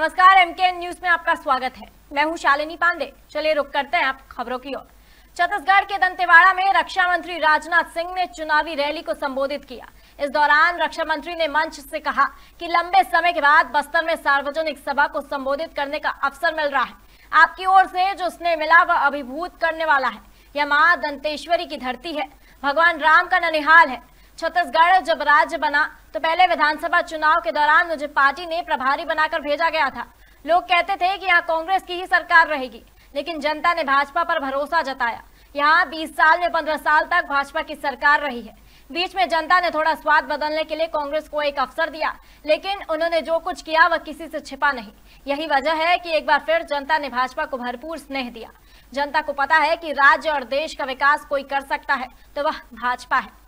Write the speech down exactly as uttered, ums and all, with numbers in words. नमस्कार, MKN news में आपका स्वागत है। मैं हूं शालिनी पांडे। चलिए रुक करते हैं आप खबरों की ओर। छत्तीसगढ़ के दंतेवाड़ा में रक्षा मंत्री राजनाथ सिंह ने चुनावी रैली को संबोधित किया। इस दौरान रक्षा मंत्री ने मंच से कहा कि लंबे समय के बाद बस्तर में सार्वजनिक सभा को संबोधित करने का अवसर मिल रहा है। आपकी ओर से जो स्नेह मिला वह अभिभूत करने वाला है। यह माँ दंतेश्वरी की धरती है, भगवान राम का ननिहाल है। छत्तीसगढ़ जब राज्य बना तो पहले विधानसभा चुनाव के दौरान मुझे पार्टी ने प्रभारी बनाकर भेजा गया था। लोग कहते थे कि यहाँ कांग्रेस की ही सरकार रहेगी, लेकिन जनता ने भाजपा पर भरोसा जताया। यहाँ बीस साल में पंद्रह साल तक भाजपा की सरकार रही है। बीच में जनता ने थोड़ा स्वाद बदलने के लिए कांग्रेस को एक अवसर दिया, लेकिन उन्होंने जो कुछ किया वह किसी से छिपा नहीं। यही वजह है कि एक बार फिर जनता ने भाजपा को भरपूर स्नेह दिया। जनता को पता है कि राज्य और देश का विकास कोई कर सकता है तो वह भाजपा है।